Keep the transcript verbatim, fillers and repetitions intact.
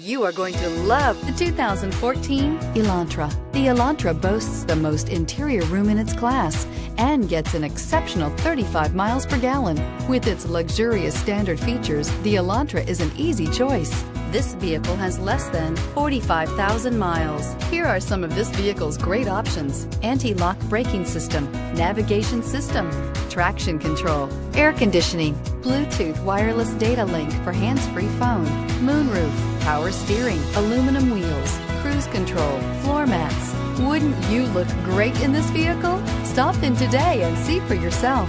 You are going to love the two thousand fourteen Elantra. The Elantra boasts the most interior room in its class and gets an exceptional thirty-five miles per gallon. With its luxurious standard features, the Elantra is an easy choice. This vehicle has less than forty-five thousand miles. Here are some of this vehicle's great options: anti-lock braking system, navigation system, traction control, air conditioning, Bluetooth wireless data link for hands-free phone, moonroof, power steering, aluminum wheels, cruise control, floor mats. Wouldn't you look great in this vehicle? Stop in today and see for yourself.